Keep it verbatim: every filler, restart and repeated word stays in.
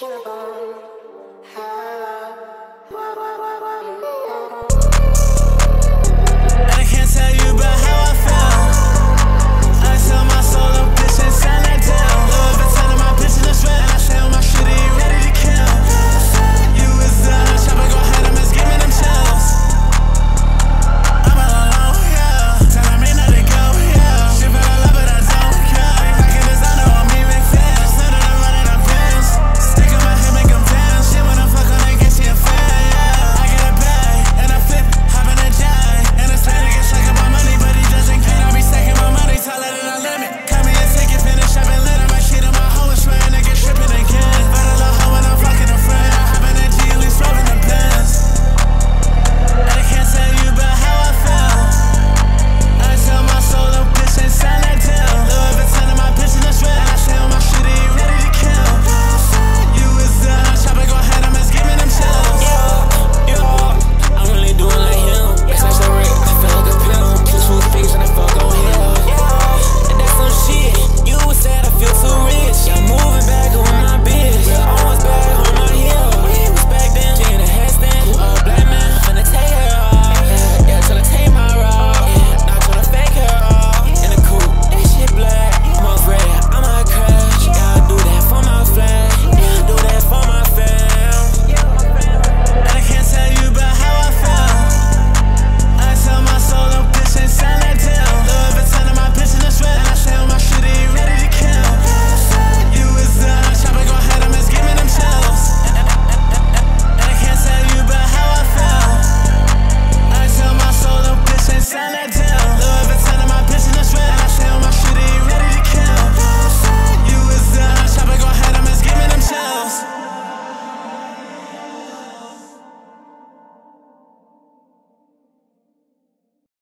killable.